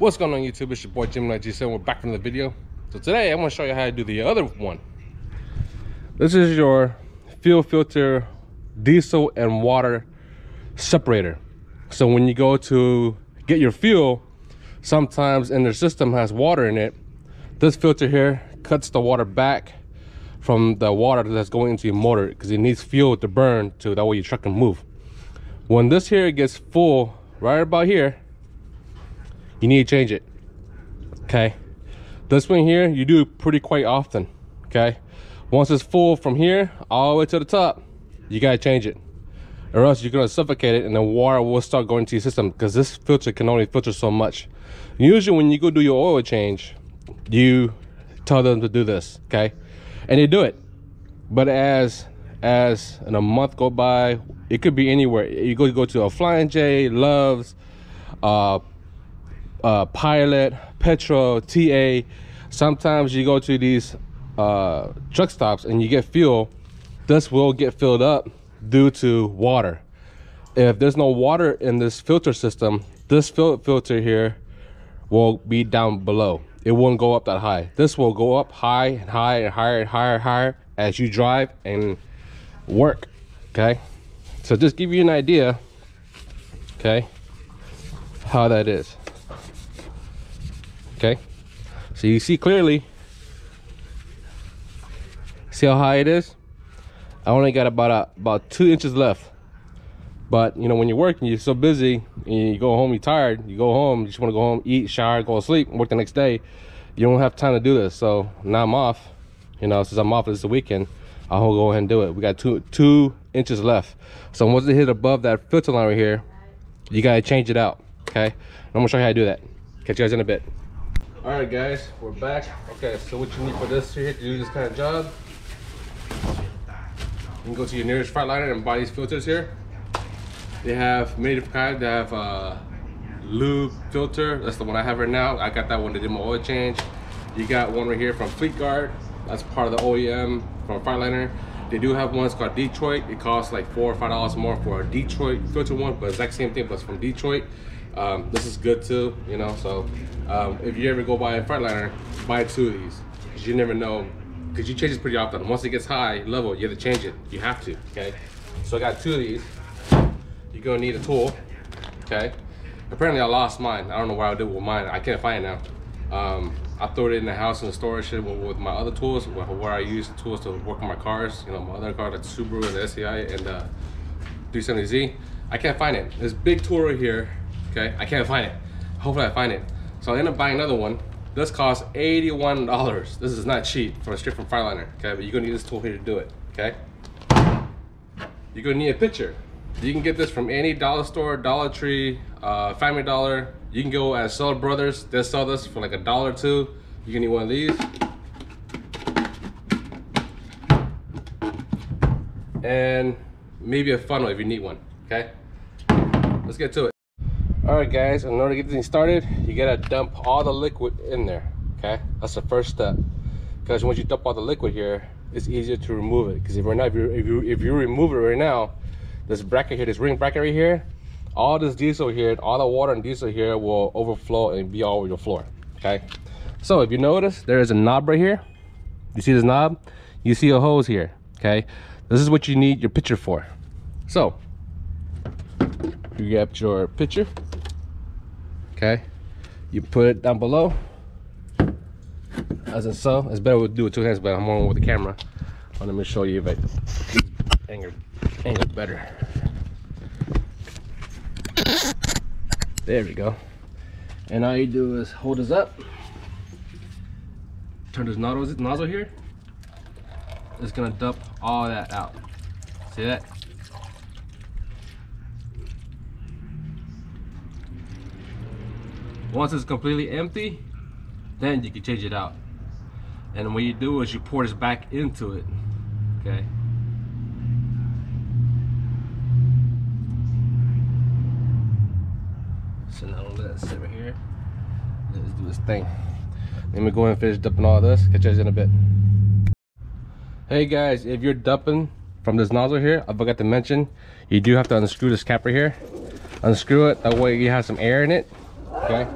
What's going on YouTube? It's your boy Jim Light G7. We're back from the video. So today I'm going to show you how to do the other one. This is your fuel filter, diesel and water separator. So when you go to get your fuel, sometimes in their system has water in it. This filter here cuts the water back from the water that's going into your motor because it needs fuel to burn to that way your truck can move. When this here gets full, right about here, you need to change it. Okay, this one here you do pretty quite often. Okay, once it's full from here all the way to the top, you gotta change it, or else you're gonna suffocate it and the water will start going to your system, because this filter can only filter so much. Usually when you go do your oil change, you tell them to do this, okay, and they do it. But as in a month go by, it could be anywhere. You go to a Flying J, Love's, Pilot, Petro, TA. Sometimes you go to these truck stops and you get fuel. This will get filled up due to water. If there's no water in this filter system, this filter here will be down below. It won't go up that high. This will go up high and higher and higher and higher and higher as you drive and work. Okay, so just give you an idea, okay, how that is. Okay, so you see clearly, see how high it is. I only got about 2 inches left. But you know, when you're working, you're so busy and you go home, you're tired, you go home, you just want to go home, eat, shower, go to sleep, work the next day. You don't have time to do this. So now I'm off, you know, since I'm off this weekend, I'll go ahead and do it. We got two inches left. So once it hit above that filter line right here, you gotta change it out. Okay, and I'm gonna show you how to do that. Catch you guys in a bit. All right guys, we're back. Okay, so what you need for this here to do this kind of job, you can go to your nearest Freightliner and buy these filters here. They have many different kinds. They have lube filter, that's the one I have right now. I got that one to do my oil change. You got one right here from Fleet Guard, that's part of the OEM from Freightliner. They do have ones called Detroit. It costs like $4 or $5 more for a Detroit filter one, but exact same thing, but it's from Detroit. This is good too, you know. So if you ever go buy a Freightliner, buy two of these, because you never know, because you change this pretty often. Once it gets high level, you have to change it, you have to. Okay, so I got two of these. You're gonna need a tool. Okay, apparently I lost mine. I don't know what I did with mine. I can't find it now. I throw it in the house in the storage with my other tools, where I use the tools to work on my cars, you know, my other car, the Subaru and the SEI and the 370Z. I can't find it. This big tool right here, okay, I can't find it. Hopefully I find it. So I end up buying another one. This costs $81. This is not cheap for a straight from Freightliner, okay, but you're gonna need this tool here to do it, okay? You're gonna need a pitcher. You can get this from any dollar store, Dollar Tree, Family Dollar. You can go at Seller Brothers. They'll sell this for like $1 or $2. You can need one of these. And maybe a funnel if you need one, okay? Let's get to it. All right guys, in order to get things started, you gotta dump all the liquid in there, okay? That's the first step, because once you dump all the liquid here, it's easier to remove it. Because if right now, if you remove it right now, this bracket here, this ring bracket right here, all this diesel here, all the water and diesel here will overflow and be all over your floor, okay? So if you notice, there is a knob right here. You see this knob? You see a hose here, okay? This is what you need your pitcher for. So you get your pitcher, okay, you put it down below as it's so. It's better to do it with two hands, but I'm on with the camera. Let me show you if I angle better. There we go. And all you do is hold this up, turn this nozzle here. It's gonna dump all that out. See that? Once it's completely empty, then you can change it out. And what you do is you pour this back into it, okay? So now I'm gonna let it sit right here. Let's do this thing. Let me go ahead and finish dumping all this. Catch you guys in a bit. Hey guys, if you're dumping from this nozzle here, I forgot to mention, you do have to unscrew this cap right here. Unscrew it, that way you have some air in it. Okay,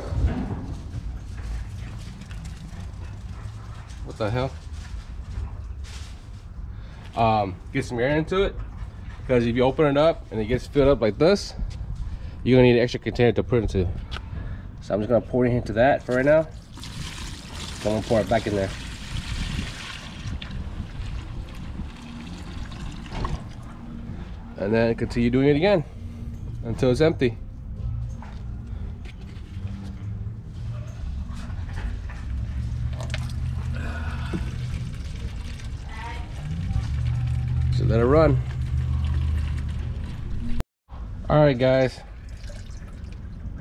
What the hell? Get some air into it, because if you open it up and it gets filled up like this, you're gonna need an extra container to put it into. So I'm just gonna pour it into that for right now. I'm gonna pour it back in there. And then continue doing it again until it's empty. So let it run. All right, guys,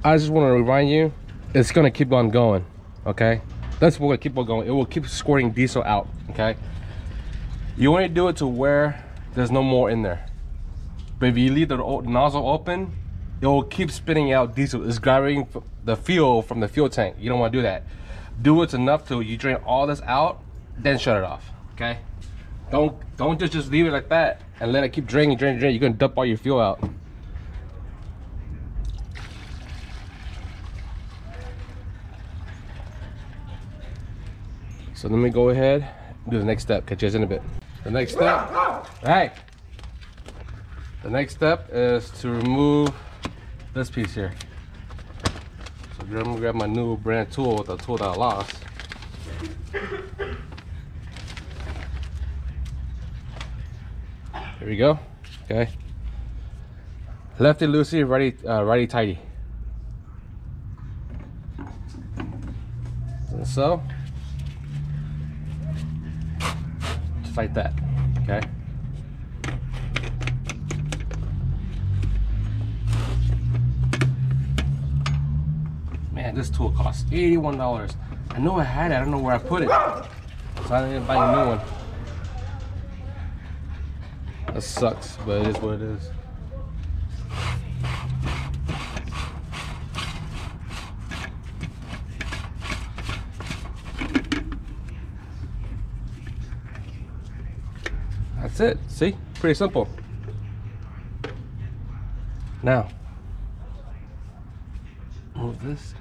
I just want to remind you, it's going to keep on going, okay? That's what will keep on going. It will keep squirting diesel out, okay? You want to do it to where there's no more in there. But if you leave the nozzle open, it will keep spitting out diesel. It's grabbing the fuel from the fuel tank. You don't want to do that. Do it enough till you drain all this out, then shut it off. Okay? Don't just leave it like that and let it keep draining, draining, draining. You're gonna dump all your fuel out. So let me go ahead and do the next step. Catch you guys in a bit. The next step. All right. The next step is to remove this piece here. So I'm gonna grab my new brand tool, the tool that I lost. Here we go. Okay. Lefty loosey, righty tighty. And so, just like that. Okay. This tool costs $81. I know I had it, I don't know where I put it, so I need to buy a new one. That sucks, but it is what it is. That's it. See, pretty simple. Now move this.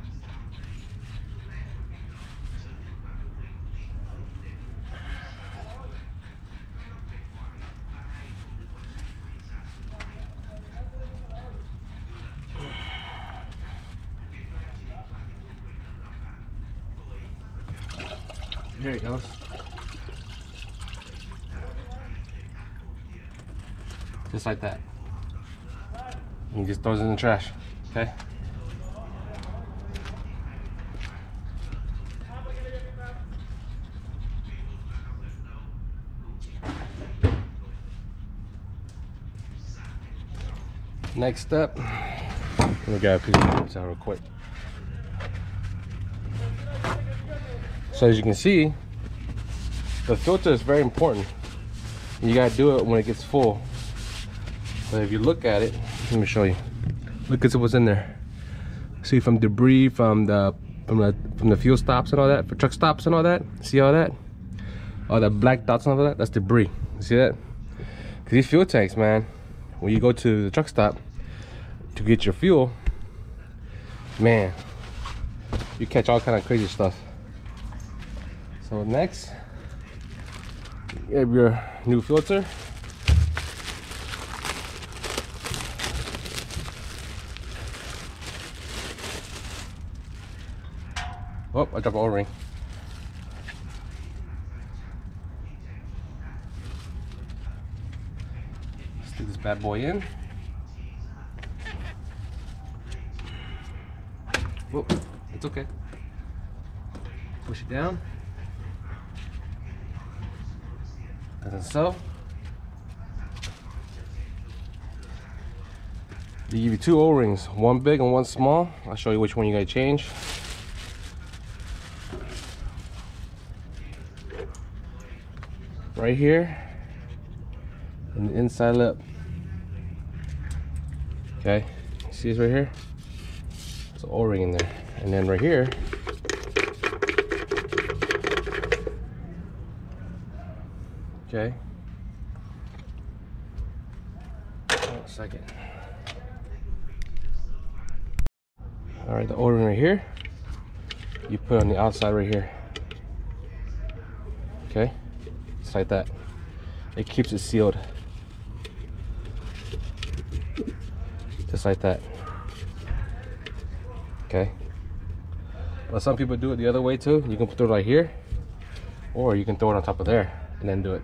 There it goes. Just like that. And just throws it in the trash. Okay? Next step. Let me grab a piece of paper out real quick. So as you can see, the filter is very important. You gotta do it when it gets full. But if you look at it, let me show you. Look at what's in there. See, from debris, from the fuel stops and all that, for truck stops and all that. See all that? All the black dots and all that. That's debris. You see that? Cause these fuel tanks, man. When you go to the truck stop to get your fuel, man, you catch all kind of crazy stuff. So next, grab your new filter. Oh, I dropped my O-ring. Let's do this bad boy in. Whoa, it's okay. Push it down. And so, they give you two O-rings, one big and one small. I'll show you which one you gotta change. Right here, and the inside lip. Okay, see this right here? It's an O-ring in there, and then right here. Okay. One second. All right, the O-ring right here, you put on the outside right here. just like that. It keeps it sealed. Just like that. Okay. But some people do it the other way too. You can throw it right here, or you can throw it on top of there and then do it.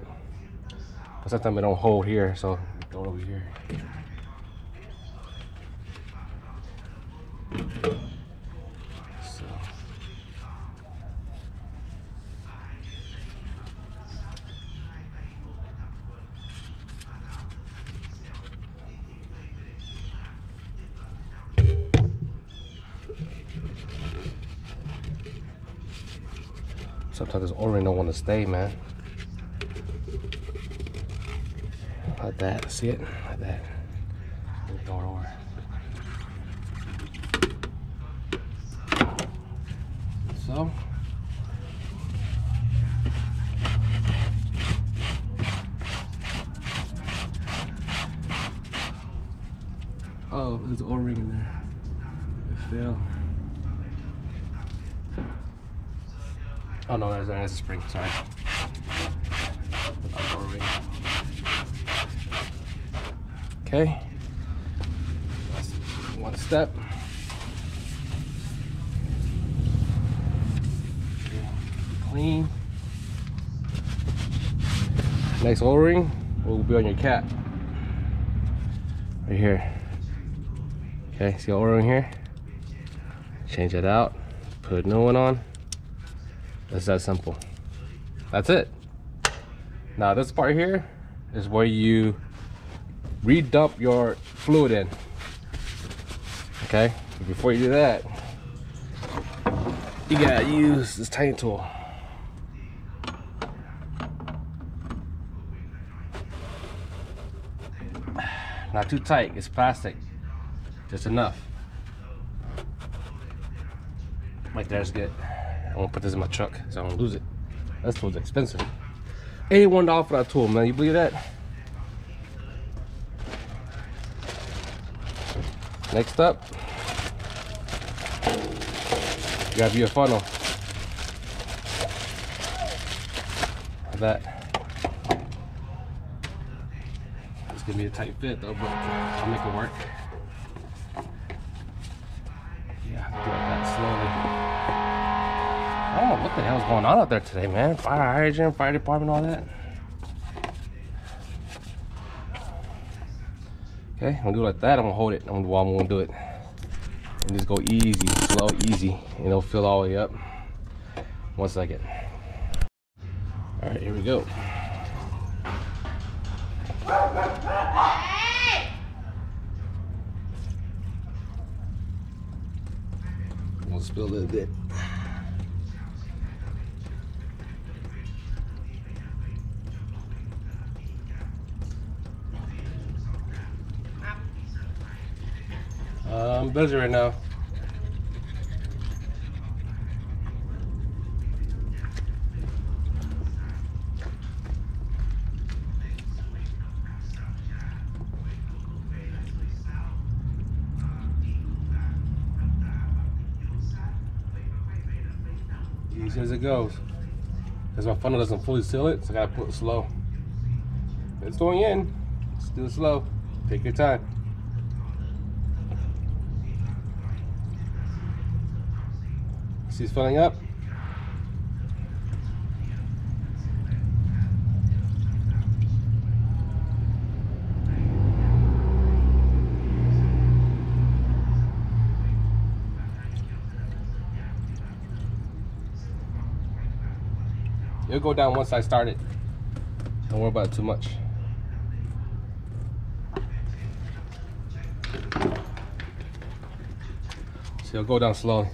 But sometimes it don't hold here, so throw it over here. So. Sometimes this O-ring don't want to stay, man. Like that, see it? Like that. Throw it over. So, oh, there's an O-ring in there. It fell. Oh no, that's a spring. Sorry. O-ring. Okay. That's one step. Clean. Next O-ring will be on your cap. Right here. Okay, see the O-ring here? Change it out. Put a new one on. It's that simple. That's it. Now this part here is where you redump your fluid in. Okay, but before you do that, you gotta use this tiny tool. Not too tight, it's plastic. Just enough. Like there's good. I won't put this in my truck so I don't lose it. That tool's expensive. $81 for that tool, man. You believe that? Next up, grab your funnel. Like that. It's gonna be a tight fit though, but I'll make it work. Yeah, do it like that slowly. I don't know what the hell's going on out there today, man. Fire hydrant, fire department, all that. Okay, I'm gonna do it like that. I'm gonna hold it. I'm gonna do it. And just go easy, slow, easy. And it'll fill all the way up. 1 second. All right, here we go. I'm gonna spill a little bit. I'm busy right now. Easy as it goes. Because my funnel doesn't fully seal it, so I gotta put it slow. It's going in, it's still slow. Take your time. She's filling up. It'll go down once I start it. Don't worry about it too much. So it'll go down slowly.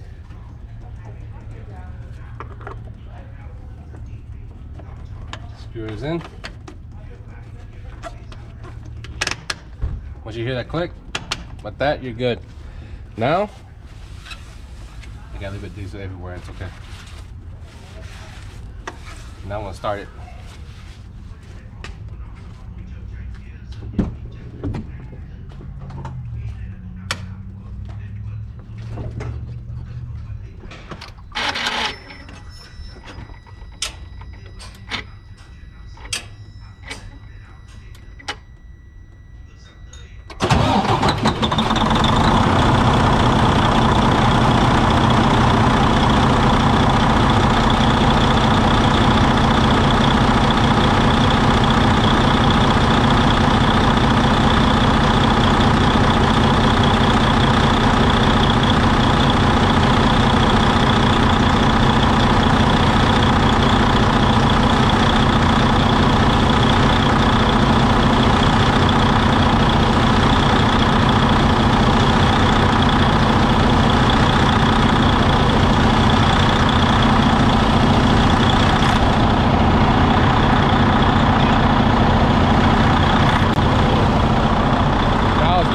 Screws in. Once you hear that click, like that, you're good. Now, I gotta leave it diesel everywhere, it's okay. Now I'm gonna start it.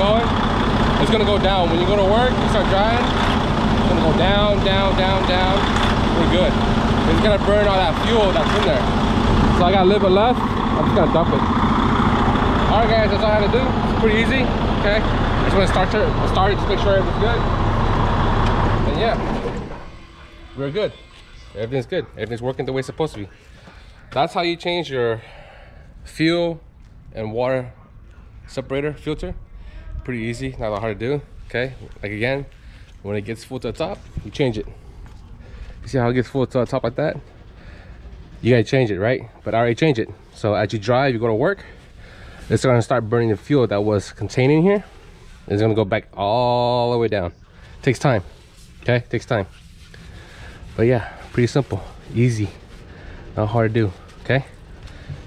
going, it's gonna go down. When you go to work, you start driving, it's gonna go down, down, down, down. We're good. It's gonna burn all that fuel that's in there. So I got a little bit left, I'm just gonna dump it. All right guys, that's all I had to do. It's pretty easy, okay? I just wanna start it, just make sure everything's good. And yeah, we're good. Everything's good. Everything's working the way it's supposed to be. That's how you change your fuel and water separator filter. Pretty easy, not that hard to do, okay? Like again, when it gets full to the top, you change it. You see how it gets full to the top like that? You gotta change it, right? But I already changed it. So as you drive, you go to work, it's gonna start burning the fuel that was contained in here. It's gonna go back all the way down. Takes time, okay? Takes time. But yeah, pretty simple, easy, not hard to do, okay?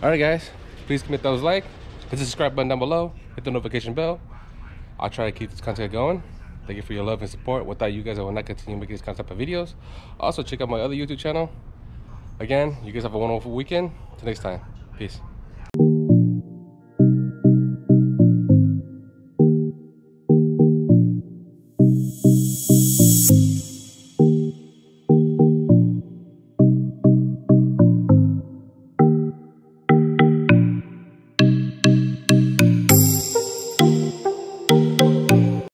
All right guys, please commit those like, hit the subscribe button down below, hit the notification bell. I'll try to keep this content going. Thank you for your love and support. Without you guys, I will not continue making these kinds of videos. Also check out my other YouTube channel. Again, you guys have a wonderful weekend. Till next time, peace.